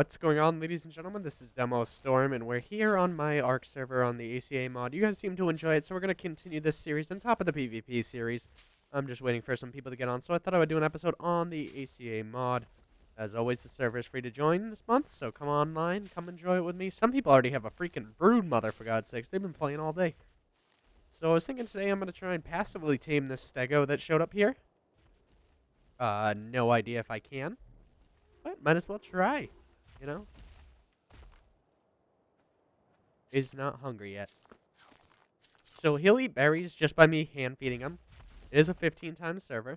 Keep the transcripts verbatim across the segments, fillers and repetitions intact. What's going on, ladies and gentlemen? This is Demo Storm, and we're here on my Ark server on the A C A mod. You guys seem to enjoy it, so we're going to continue this series on top of the PvP series. I'm just waiting for some people to get on, so I thought I would do an episode on the A C A mod. As always, the server is free to join this month, so come online, come enjoy it with me. Some people already have a freaking brood mother, for God's sakes. They've been playing all day. So I was thinking today I'm going to try and passively tame this Stego that showed up here. Uh, no idea if I can, but might as well try. You know? Is not hungry yet. So he'll eat berries just by me hand feeding him. It is a fifteen times server.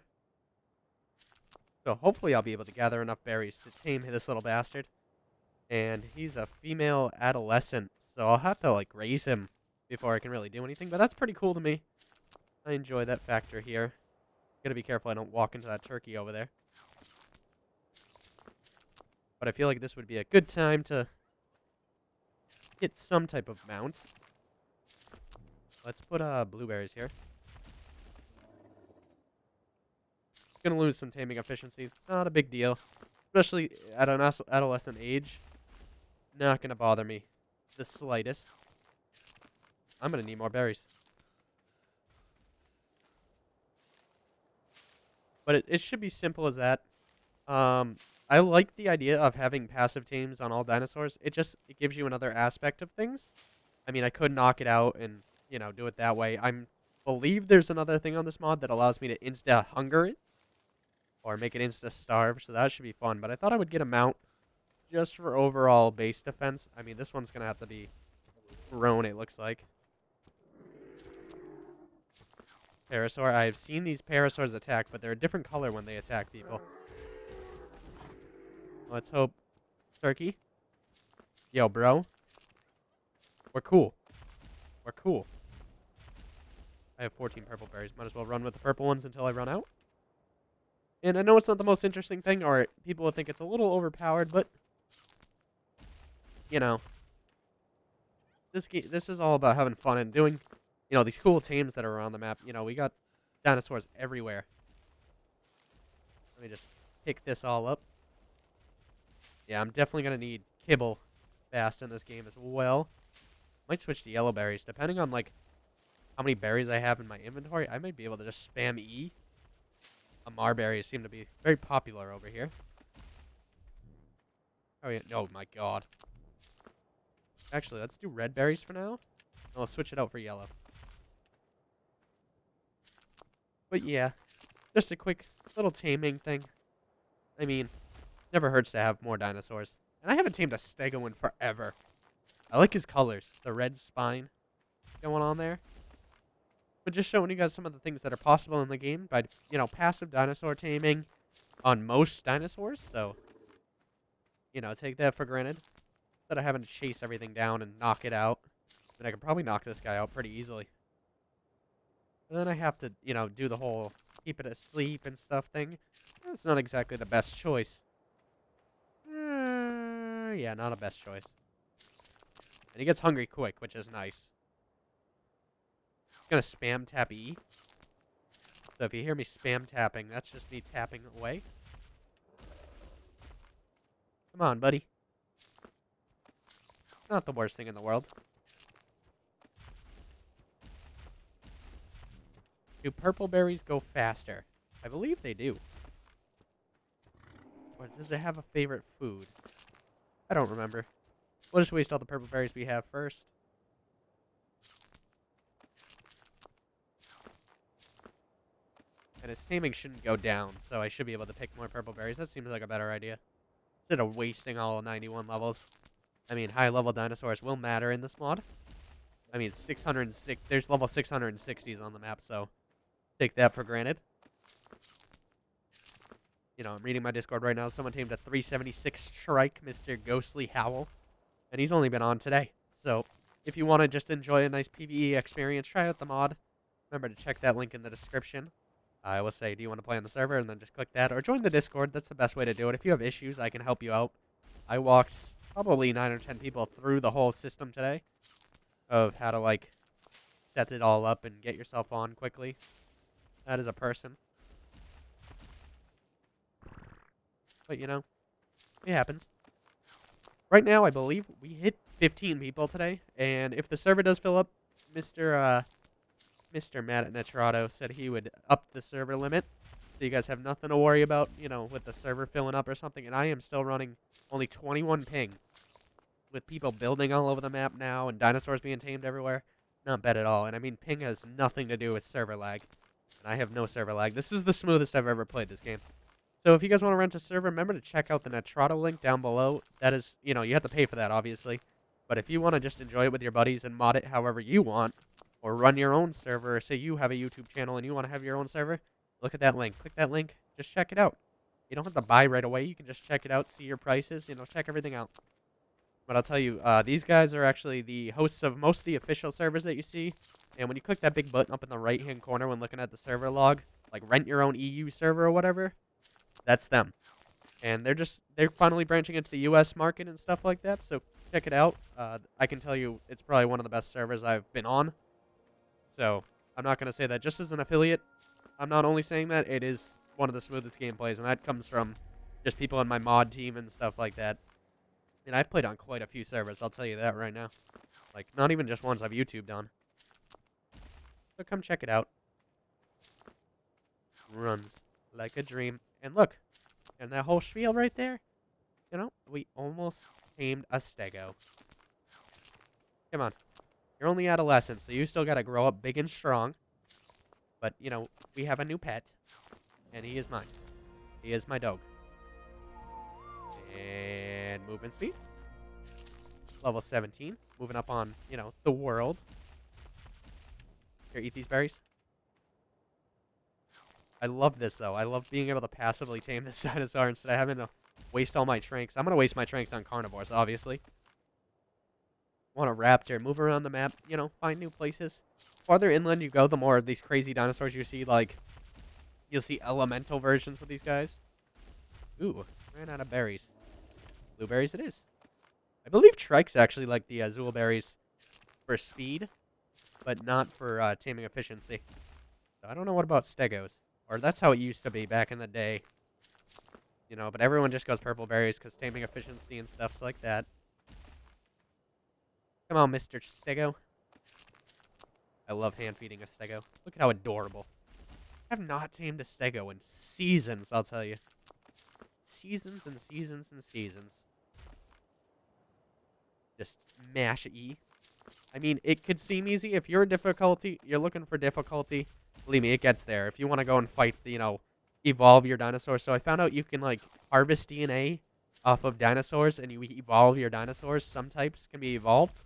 So hopefully I'll be able to gather enough berries to tame this little bastard. And he's a female adolescent, so I'll have to like raise him before I can really do anything. But that's pretty cool to me. I enjoy that factor here. Gotta be careful I don't walk into that turkey over there. But I feel like this would be a good time to get some type of mount. Let's put uh, blueberries here. It's gonna lose some taming efficiency. Not a big deal. Especially at an adolescent age. Not gonna bother me the slightest. I'm gonna need more berries. But it, it should be simple as that. Um... I like the idea of having passive tames on all dinosaurs. It just it gives you another aspect of things. I mean, I could knock it out and, you know, do it that way. I believe there's another thing on this mod that allows me to insta-hunger it. Or make it insta-starve, so that should be fun. But I thought I would get a mount just for overall base defense. I mean, this one's going to have to be grown, it looks like. Parasaur. I've seen these Parasaurs attack, but they're a different color when they attack people. Let's hope. Turkey. Yo, bro. We're cool. We're cool. I have fourteen purple berries. Might as well run with the purple ones until I run out. And I know it's not the most interesting thing, or people will think it's a little overpowered, but... You know. This game, this is all about having fun and doing, you know, these cool teams that are on the map. You know, we got dinosaurs everywhere. Let me just pick this all up. Yeah, I'm definitely going to need kibble fast in this game as well. Might switch to yellow berries. Depending on, like, how many berries I have in my inventory, I might be able to just spam E. Amar berries seem to be very popular over here. Oh, yeah. Oh, my God. Actually, let's do red berries for now. And I'll switch it out for yellow. But, yeah. Just a quick little taming thing. I mean... Never hurts to have more dinosaurs. And I haven't tamed a Stego in forever. I like his colors. The red spine going on there. But just showing you guys some of the things that are possible in the game by, you know, passive dinosaur taming on most dinosaurs. So, you know, take that for granted. Instead of having to chase everything down and knock it out. And I could probably knock this guy out pretty easily. And then I have to, you know, do the whole keep it asleep and stuff thing. That's not exactly the best choice. Yeah, not a best choice. And he gets hungry quick, which is nice. He's gonna spam tap E. So if you hear me spam tapping, that's just me tapping away. Come on, buddy. Not the worst thing in the world. Do purple berries go faster? I believe they do. Or does it have a favorite food? I don't remember. We'll just waste all the purple berries we have first. And its taming shouldn't go down, so I should be able to pick more purple berries. That seems like a better idea. Instead of wasting all ninety-one levels. I mean, high-level dinosaurs will matter in this mod. I mean, six hundred six. There's level six hundred sixties on the map, so take that for granted. You know, I'm reading my Discord right now. Someone tamed a three seventy-six Shrike, Mister Ghostly Howl. And he's only been on today. So, if you want to just enjoy a nice PvE experience, try out the mod. Remember to check that link in the description. I will say, do you want to play on the server? And then just click that. Or join the Discord. That's the best way to do it. If you have issues, I can help you out. I walked probably nine or ten people through the whole system today. Of how to, like, set it all up and get yourself on quickly. That is a person. But, you know, it happens. Right now, I believe we hit fifteen people today, and if the server does fill up, Mister Uh, Mister Matt at Nitrado said he would up the server limit, so you guys have nothing to worry about, you know, with the server filling up or something. And I am still running only twenty-one ping, with people building all over the map now and dinosaurs being tamed everywhere. Not bad at all. And I mean, ping has nothing to do with server lag, and I have no server lag. This is the smoothest I've ever played this game. So if you guys want to rent a server, remember to check out the Nitrado link down below. That is, you know, you have to pay for that, obviously. But if you want to just enjoy it with your buddies and mod it however you want, or run your own server, say you have a YouTube channel and you want to have your own server, look at that link. Click that link. Just check it out. You don't have to buy right away. You can just check it out, see your prices, you know, check everything out. But I'll tell you, uh, these guys are actually the hosts of most of the official servers that you see. And when you click that big button up in the right-hand corner when looking at the server log, like rent your own E U server or whatever, that's them. And they're just, they're finally branching into the U S market and stuff like that, so check it out. Uh, I can tell you it's probably one of the best servers I've been on. So I'm not going to say that just as an affiliate. I'm not only saying that, it is one of the smoothest gameplays, and that comes from just people in my mod team and stuff like that. And I've played on quite a few servers, I'll tell you that right now. Like, not even just ones I've YouTubed on. So come check it out. Runs like a dream. And look, and that whole spiel right there, you know, we almost tamed a Stego. Come on. You're only adolescent, so you still gotta grow up big and strong. But, you know, we have a new pet, and he is mine. He is my dog. And movement speed. Level seventeen. Moving up on, you know, the world. Here, eat these berries. I love this, though. I love being able to passively tame this dinosaur instead of having to waste all my tranks. I'm going to waste my tranks on carnivores, obviously. Want a raptor. Move around the map. You know, find new places. The farther inland you go, the more of these crazy dinosaurs you see. Like, you'll see elemental versions of these guys. Ooh, ran out of berries. Blueberries it is. I believe Trike's actually like the azul berries for speed, but not for uh, taming efficiency. So I don't know what about Stegos. Or that's how it used to be back in the day. You know, but everyone just goes purple berries because taming efficiency and stuff's like that. Come on, Mister Stego. I love hand-feeding a Stego. Look at how adorable. I have not tamed a Stego in seasons, I'll tell you. Seasons and seasons and seasons. Just mash E. I mean, it could seem easy. If you're difficulty, you're looking for difficulty, believe me, it gets there. If you want to go and fight, you know, evolve your dinosaur. So I found out you can, like, harvest D N A off of dinosaurs, and you evolve your dinosaurs. Some types can be evolved,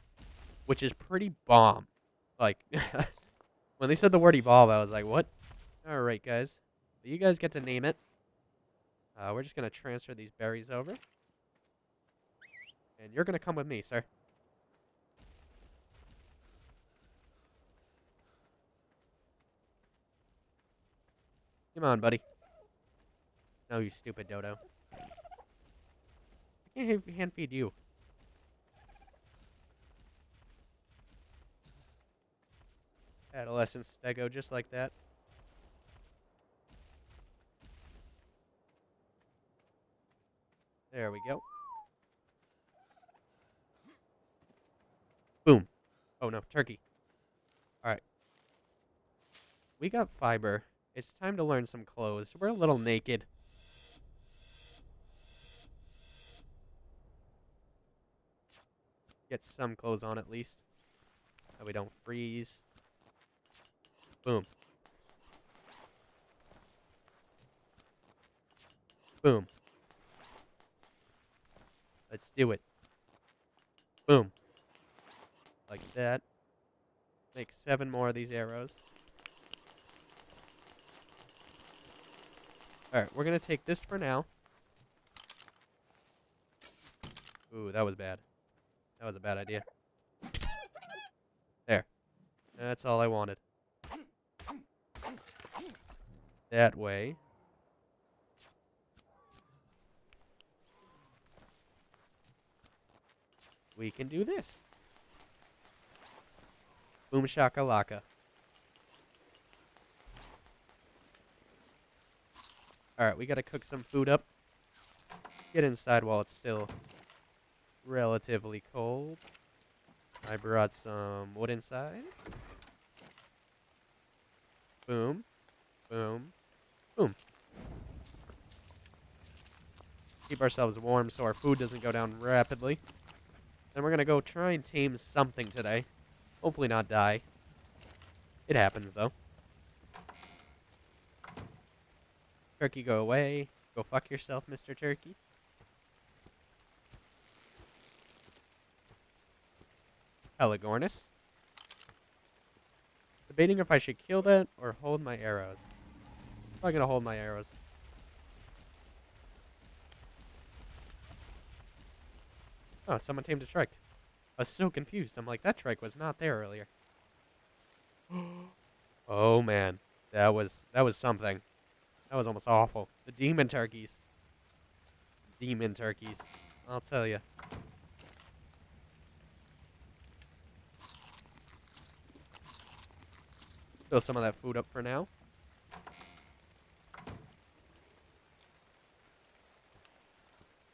which is pretty bomb. Like, when they said the word evolve, I was like, what? All right, guys. So you guys get to name it. Uh, we're just going to transfer these berries over. And you're going to come with me, sir. Come on, buddy. No, you stupid dodo. I can't hand feed you. Adolescent Stego, just like that. There we go. Boom. Oh no, turkey. Alright. We got fiber. It's time to learn some clothes. We're a little naked. Get some clothes on at least. So we don't freeze. Boom. Boom. Let's do it. Boom. Like that. Make seven more of these arrows. Alright, we're going to take this for now. Ooh, that was bad. That was a bad idea. There. That's all I wanted. That way. We can do this. Boom shakalaka. Alright, we gotta cook some food up. Get inside while it's still relatively cold. I brought some wood inside. Boom. Boom. Boom. Keep ourselves warm so our food doesn't go down rapidly. Then we're gonna go try and tame something today. Hopefully not die. It happens though. Turkey, go away. Go fuck yourself, Mister Turkey. Pelagornis. Debating if I should kill that or hold my arrows. I'm not gonna hold my arrows. Oh, someone tamed a Trike. I was so confused. I'm like, that Trike was not there earlier. Oh man, that was that was something. That was almost awful. The demon turkeys. Demon turkeys. I'll tell you. Fill some of that food up for now.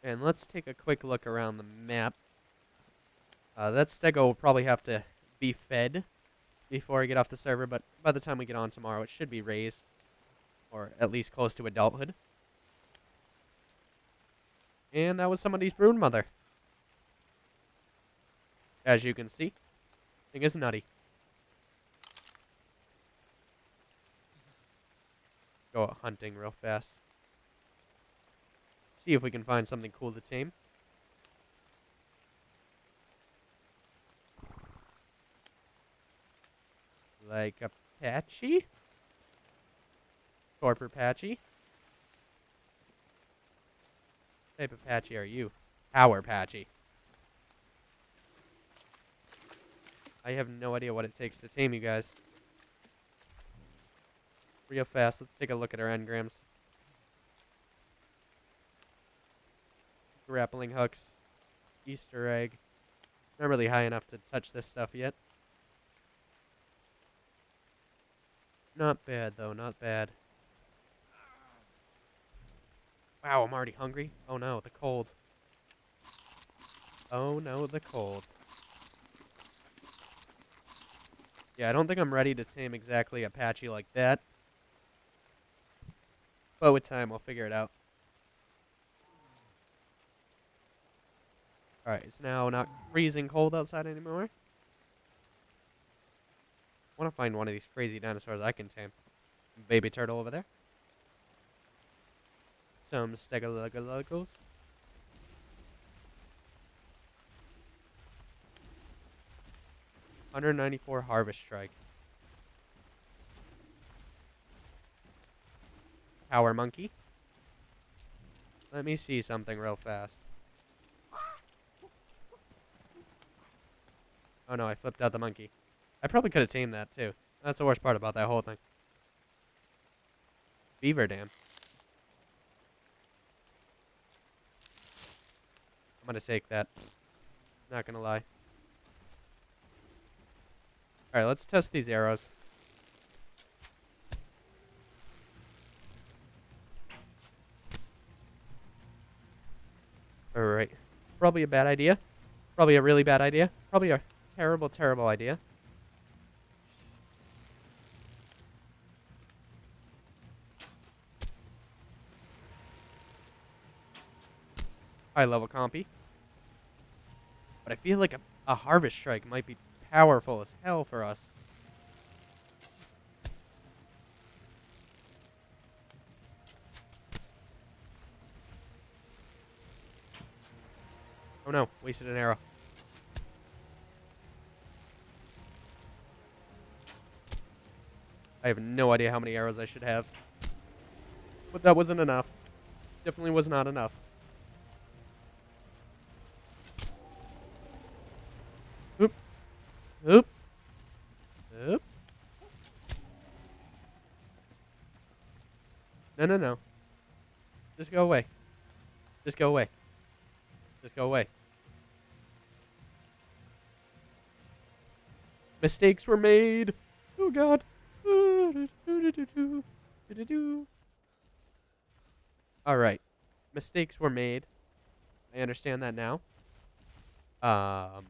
And let's take a quick look around the map. Uh, that Stego will probably have to be fed before I get off the server, but by the time we get on tomorrow, it should be raised, or at least close to adulthood. And that was somebody's broodmother, as you can see. Thing is nutty. Go out hunting real fast. See if we can find something cool to tame. Like a patchy? Torpor patchy? What type of patchy are you? Power patchy. I have no idea what it takes to tame you guys. Real fast, let's take a look at our engrams. Grappling hooks, Easter egg. Not really high enough to touch this stuff yet. Not bad though, not bad. Wow, I'm already hungry. Oh no, the cold. Oh no, the cold. Yeah, I don't think I'm ready to tame exactly a patchy like that. But with time, we'll figure it out. Alright, it's now not freezing cold outside anymore. I want to find one of these crazy dinosaurs I can tame. Baby turtle over there. Some Stegologos. one hundred ninety-four harvest strike. Power monkey. Let me see something real fast. Oh no, I flipped out the monkey. I probably could have tamed that too. That's the worst part about that whole thing. Beaver dam. I'm gonna take that. Not gonna lie. Alright, let's test these arrows. Alright. Probably a bad idea. Probably a really bad idea. Probably a terrible, terrible idea. High level compy. But I feel like a, a harvest strike might be powerful as hell for us. Oh no, wasted an arrow. I have no idea how many arrows I should have. But that wasn't enough. Definitely was not enough. Oop. Oop. No, no, no. Just go away. Just go away. Just go away. Mistakes were made. Oh, God. All right. Mistakes were made. I understand that now. Um,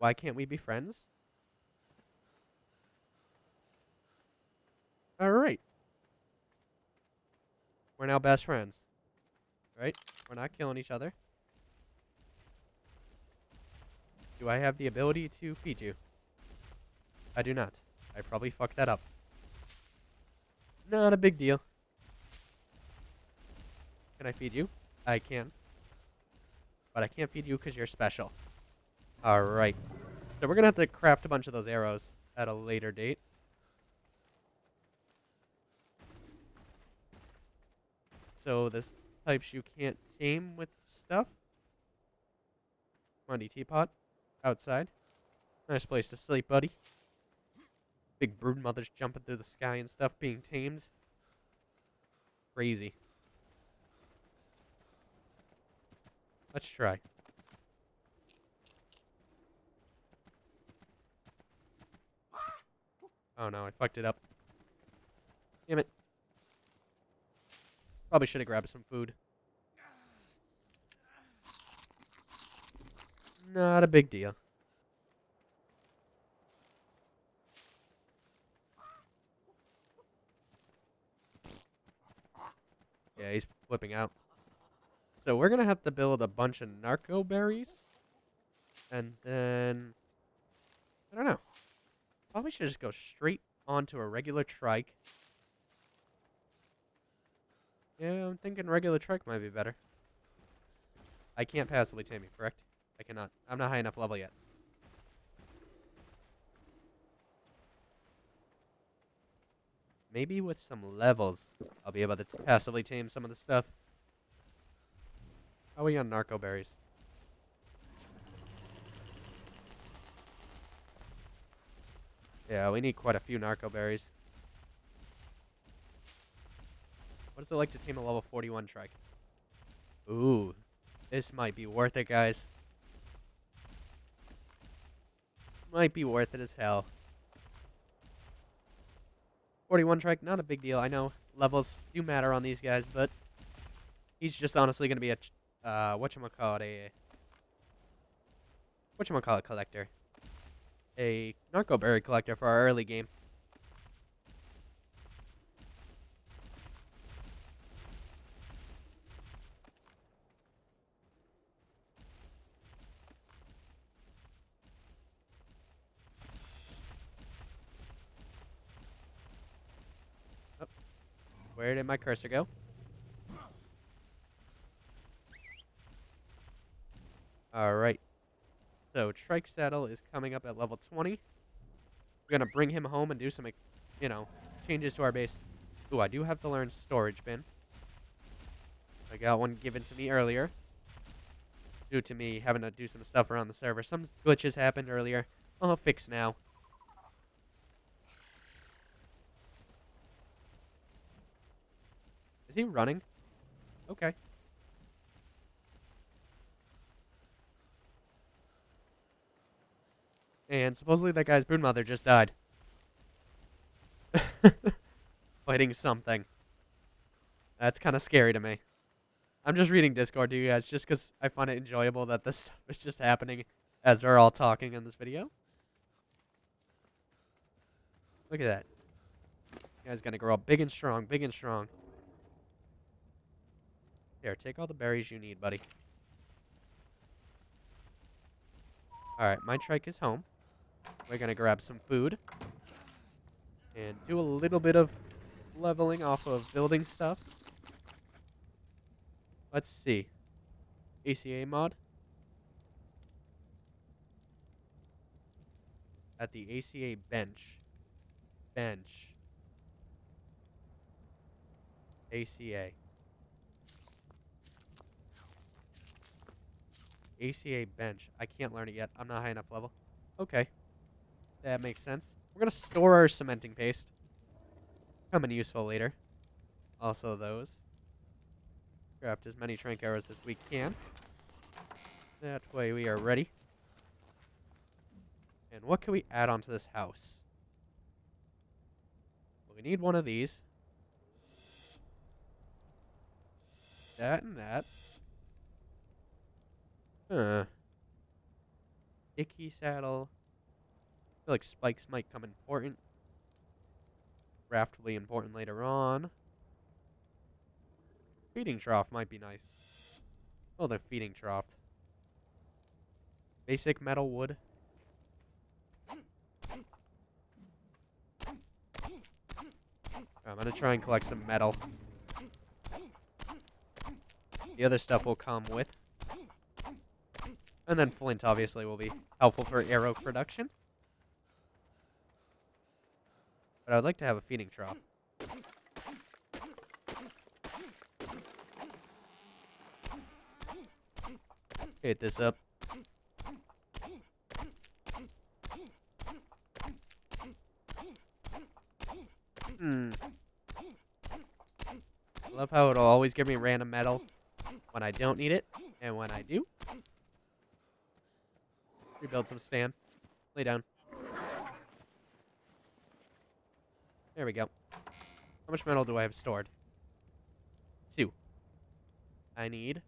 why can't we be friends? All right. We're now best friends. Right? We're not killing each other. Do I have the ability to feed you? I do not. I probably fucked that up. Not a big deal. Can I feed you? I can. But I can't feed you because you're special. Alright. So we're going to have to craft a bunch of those arrows at a later date. So this types you can't tame with stuff. Monday teapot. Outside. Nice place to sleep, buddy. Big brood mothers jumping through the sky and stuff, being tamed. Crazy. Let's try. Oh no, I fucked it up. Damn it. Probably should have grabbed some food. Not a big deal. Yeah, he's flipping out. So we're going to have to build a bunch of narco berries. And then... I don't know. Probably should just go straight onto a regular trike. Yeah, I'm thinking regular trike might be better. I can't passively tame you, correct? I cannot. I'm not high enough level yet. Maybe with some levels, I'll be able to passively tame some of the stuff. How are we on narco berries? Yeah, we need quite a few narco berries. What is it like to tame a level forty-one trike? Ooh, this might be worth it, guys. Might be worth it as hell. forty-one trike, not a big deal. I know levels do matter on these guys, but he's just honestly going to be a... Ch Uh, whatchamacallit, a... Whatchamacallit collector. A narco berry collector for our early game. Oh. Where did my cursor go? Alright, so Trike Saddle is coming up at level twenty. We're going to bring him home and do some, you know, changes to our base. Ooh, I do have to learn storage bin. I got one given to me earlier. Due to me having to do some stuff around the server. Some glitches happened earlier. I'll fix now. Is he running? Okay. And supposedly that guy's brood mother just died. Fighting something. That's kind of scary to me. I'm just reading Discord to you guys just because I find it enjoyable that this stuff is just happening as we're all talking in this video. Look at that. You guys gonna grow up big and strong, big and strong. Here, take all the berries you need, buddy. Alright, my trike is home. We're going to grab some food and do a little bit of leveling off of building stuff. Let's see. A C A mod. At the A C A bench. Bench. A C A. A C A bench. I can't learn it yet. I'm not high enough level. Okay. That makes sense. We're going to store our cementing paste. Coming useful later. Also those. Craft as many trank arrows as we can. That way we are ready. And what can we add onto this house? Well, we need one of these. That and that. Huh. Dicky saddle. I feel like spikes might come important. Raft will be important later on. Feeding trough might be nice. Oh, they're feeding trough. Basic metal wood. I'm gonna try and collect some metal. The other stuff will come with. And then flint obviously will be helpful for arrow production. But I would like to have a feeding trough. Hit this up. Hmm. Love how it'll always give me random metal when I don't need it, and when I do. Rebuild some stand. Lay down. There we go. How much metal do I have stored? Two. I need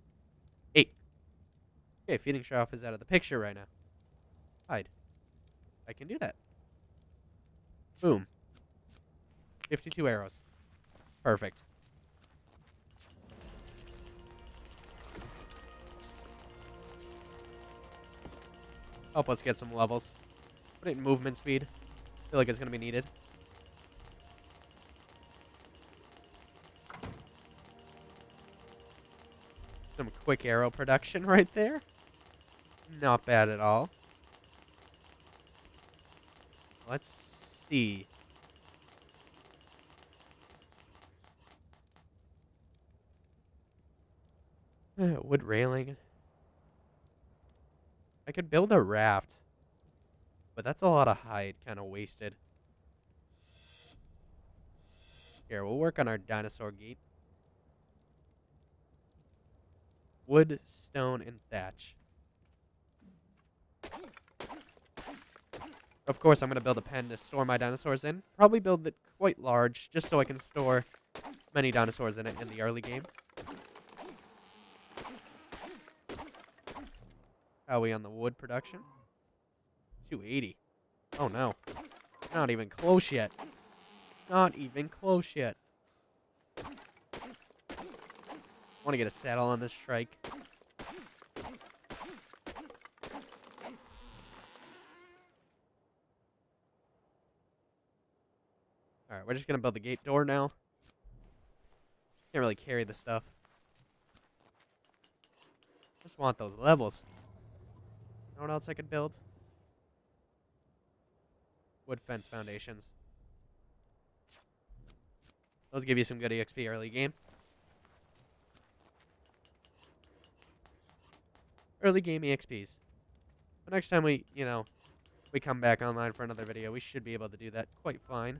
eight. Okay, feeding trough is out of the picture right now. Hide. I can do that. Boom. fifty-two arrows. Perfect. Help us get some levels. Put it in movement speed. I feel like it's going to be needed. Some quick arrow production right there. Not bad at all. Let's see. Wood railing. I could build a raft. But that's a lot of hide kind of wasted. Here, we'll work on our dinosaur gate. Wood, stone, and thatch. Of course, I'm going to build a pen to store my dinosaurs in. Probably build it quite large, just so I can store many dinosaurs in it in the early game. How are we on the wood production? two eighty. Oh no. Not even close yet. Not even close yet. Want to get a saddle on this Shrike. Alright, we're just going to build the gate door now. Can't really carry the stuff. Just want those levels. You know what else I could build? Wood fence foundations. Those give you some good E X P early game. Early game E X Ps. The next time we, you know, we come back online for another video, we should be able to do that quite fine.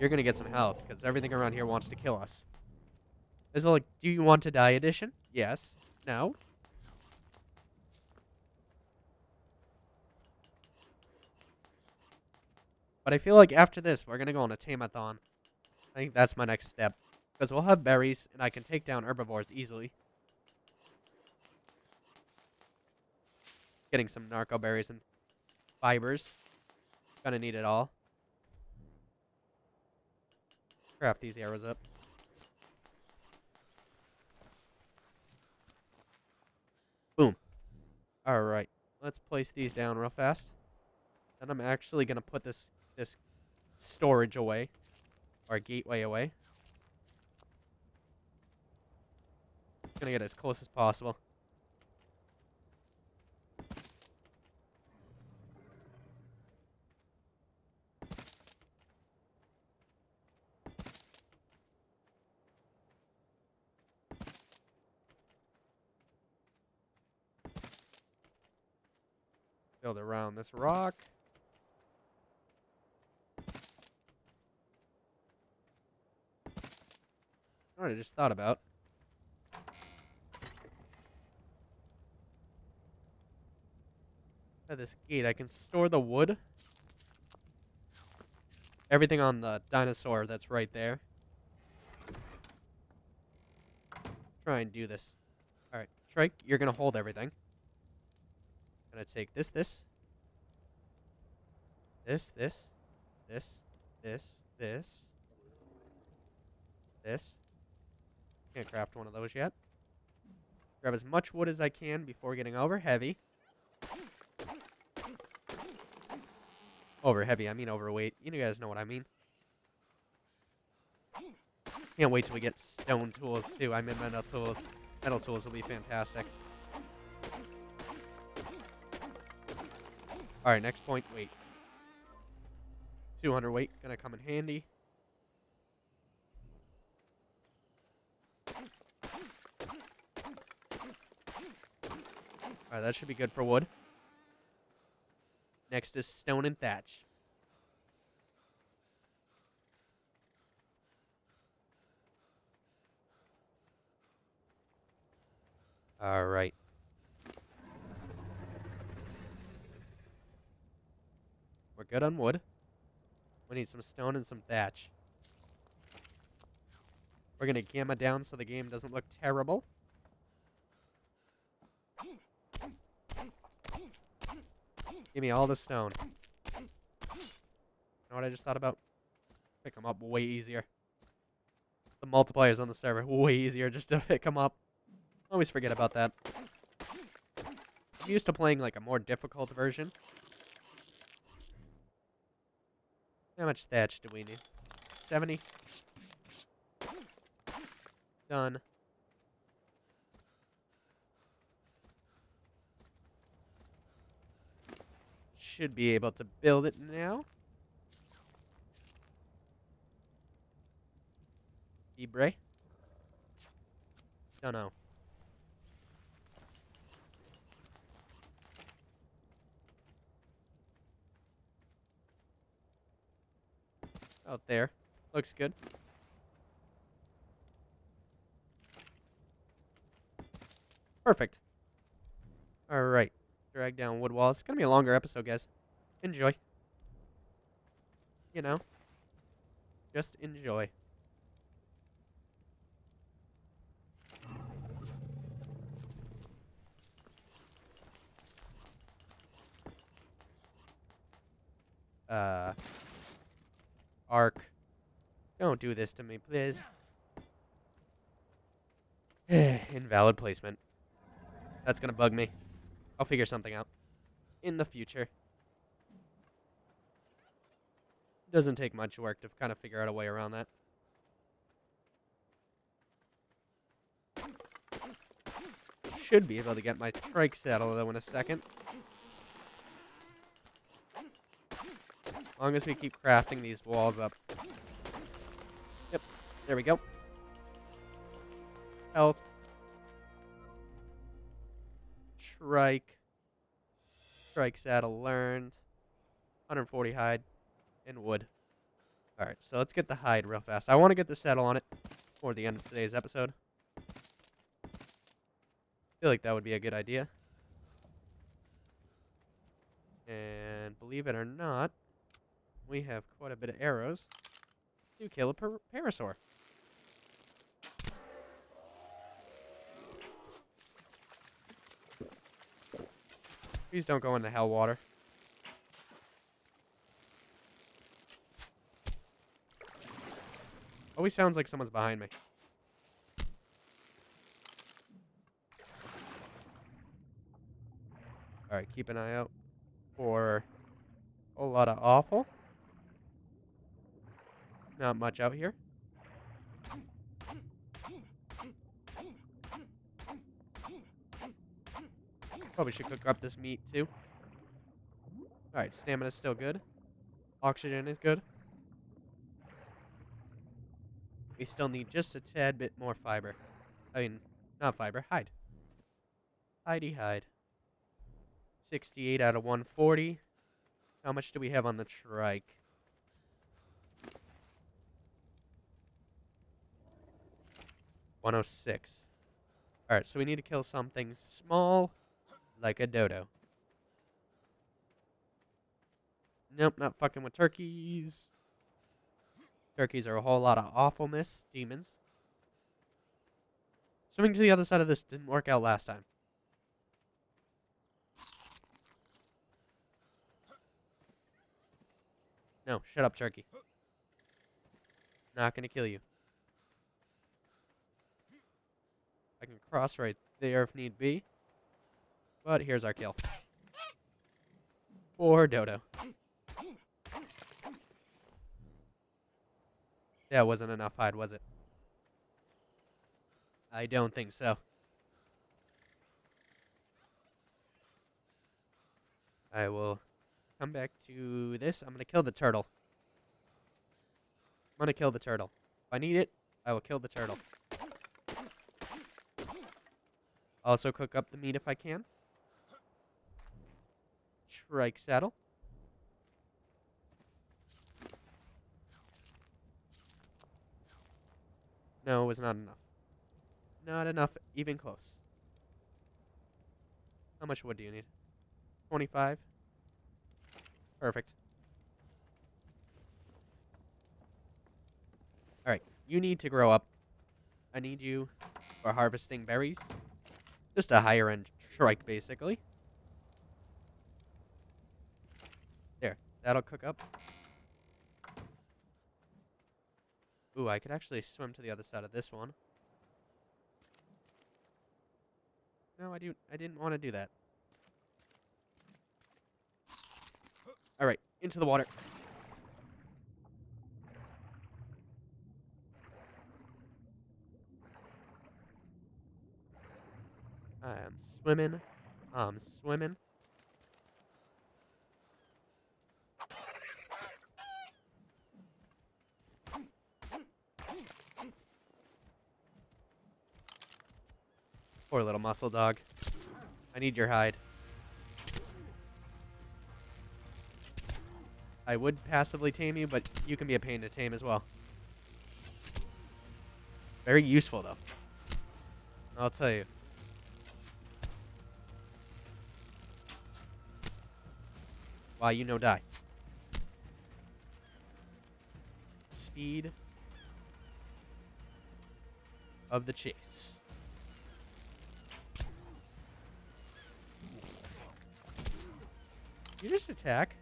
You're going to get some health, because everything around here wants to kill us. Is it like, do you want to die edition? Yes. No. But I feel like after this, we're going to go on a tamathon. I think that's my next step. Because we'll have berries, and I can take down herbivores easily. Getting some narco berries and fibers. Going to need it all. Craft these arrows up. Boom. Alright. Let's place these down real fast. Then I'm actually going to put this... this storage away, or gateway away. I'm gonna get as close as possible. Build around this rock. I just thought about. At this gate, I can store the wood. Everything on the dinosaur that's right there. Try and do this. Alright, Trike, you're going to hold everything. Gonna take this, this, this, this, this, this, this, this. Can't craft one of those yet. Grab as much wood as I can before getting over heavy. Over heavy, I mean overweight. You guys know what I mean. Can't wait till we get stone tools too. I mean metal tools. Metal tools will be fantastic. Alright, next point, weight. two hundred weight, gonna come in handy. Alright, that should be good for wood. Next is stone and thatch. Alright. We're good on wood. We need some stone and some thatch. We're going to gamma down so the game doesn't look terrible. Give me all the stone. You know what I just thought about? Pick them up way easier. The multipliers on the server, way easier just to pick them up. Always forget about that. I'm used to playing like a more difficult version. How much thatch do we need? seventy. Done. Should be able to build it now. Ebre. Don't know. Out there. Looks good. Perfect. Alright. Drag down wood walls. It's going to be a longer episode, guys. Enjoy. You know. Just enjoy. Uh... Ark. Don't do this to me, please. Invalid placement. That's gonna bug me. I'll figure something out. In the future. Doesn't take much work to kind of figure out a way around that. Should be able to get my trike saddle though in a second. As long as we keep crafting these walls up. Yep, there we go. Health. Trike. Trike saddle learned. one hundred forty hide. And wood. Alright, so let's get the hide real fast. I want to get the saddle on it before the end of today's episode. I feel like that would be a good idea. And believe it or not, we have quite a bit of arrows to kill a par Parasaur. Please don't go into hell water. Always sounds like someone's behind me. Alright, keep an eye out for a whole lot of offal. Not much out here. Probably should cook up this meat too. Alright, stamina's still good. Oxygen is good. We still need just a tad bit more fiber. I mean, not fiber, hide. Hidey hide. sixty-eight out of one forty. How much do we have on the trike? one oh six. Alright, so we need to kill something small, like a dodo. Nope, not fucking with turkeys. Turkeys are a whole lot of awfulness. Demons. Swimming to the other side of this didn't work out last time. No, shut up, Sharky. Not gonna kill you. I can cross right there if need be. But here's our kill. Or Dodo. That wasn't enough hide, was it? I don't think so. I will come back to this. I'm going to kill the turtle. I'm going to kill the turtle. If I need it, I will kill the turtle. Also cook up the meat if I can. Trike saddle. No, it was not enough. Not enough, even close. How much wood do you need? twenty-five. Perfect. Alright, you need to grow up. I need you for harvesting berries. Just a higher end Shrike, basically. There, that'll cook up. Ooh, I could actually swim to the other side of this one. No, I do. I didn't want to do that. All right, into the water. I'm swimming. I'm swimming. Poor little muscle dog. I need your hide. I would passively tame you, but you can be a pain to tame as well. Very useful, though. I'll tell you. Why, you no die. Speed of the chase. You just attack.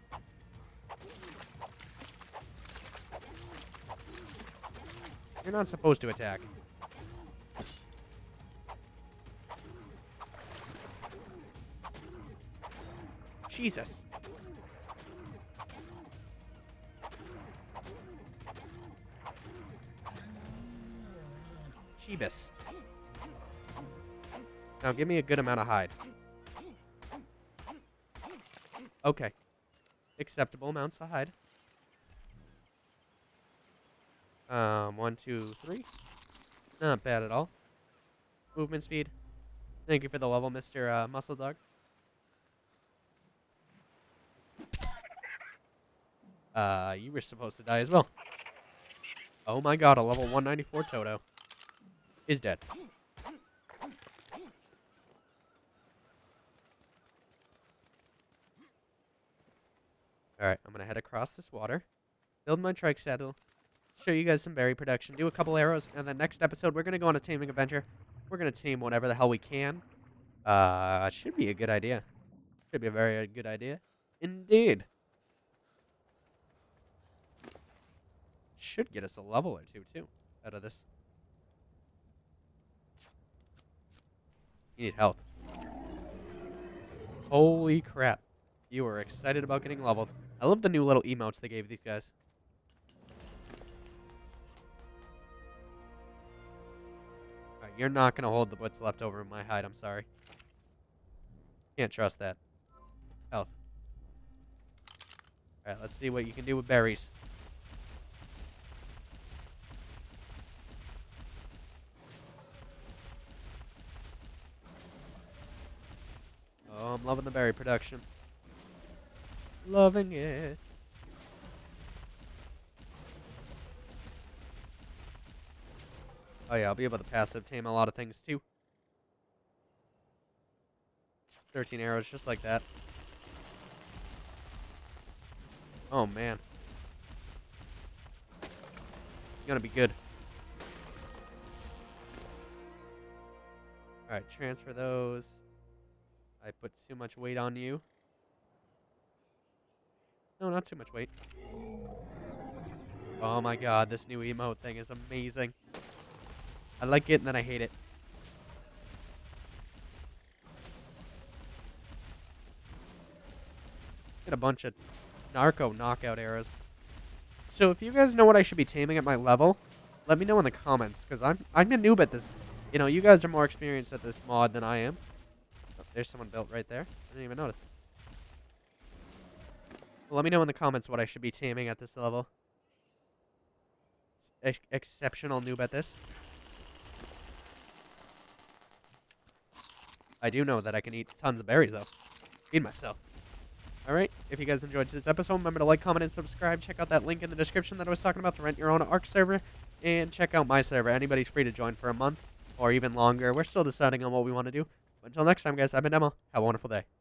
You're not supposed to attack. Jesus. Jeebus. Now give me a good amount of hide. Okay. Acceptable amounts of hide. Um, one, two, three. Not bad at all. Movement speed. Thank you for the level, Mister Uh, Muscle Dog. Uh, you were supposed to die as well. Oh my god, a level one ninety-four Toto is dead. Alright, I'm going to head across this water, build my trike saddle, show you guys some berry production, do a couple arrows, and then next episode we're going to go on a taming adventure. We're going to tame whatever the hell we can. Uh, should be a good idea. Should be a very good idea. Indeed. Should get us a level or two, too, out of this. You need health. Holy crap. You were excited about getting leveled. I love the new little emotes they gave these guys. Alright, you're not going to hold the what's left over in my hide, I'm sorry. Can't trust that. Health. Alright, let's see what you can do with berries. Oh, I'm loving the berry production. Loving it. Oh yeah, I'll be able to passive tame a lot of things too. thirteen arrows just like that. Oh man. It's gonna be good. Alright, transfer those. I put too much weight on you. No, not too much weight. Oh my god, this new emote thing is amazing. I like it and then I hate it. Get a bunch of narco knockout arrows. So if you guys know what I should be taming at my level, let me know in the comments, because I'm I'm a noob at this. You know, you guys are more experienced at this mod than I am. Oh, there's someone built right there. I didn't even notice. Well, let me know in the comments what I should be taming at this level. Ex exceptional noob at this. I do know that I can eat tons of berries, though. Feed myself. Alright, if you guys enjoyed this episode, remember to like, comment, and subscribe. Check out that link in the description that I was talking about to rent your own Ark server. And check out my server. Anybody's free to join for a month or even longer. We're still deciding on what we want to do. But until next time, guys, I've been Demo. Have a wonderful day.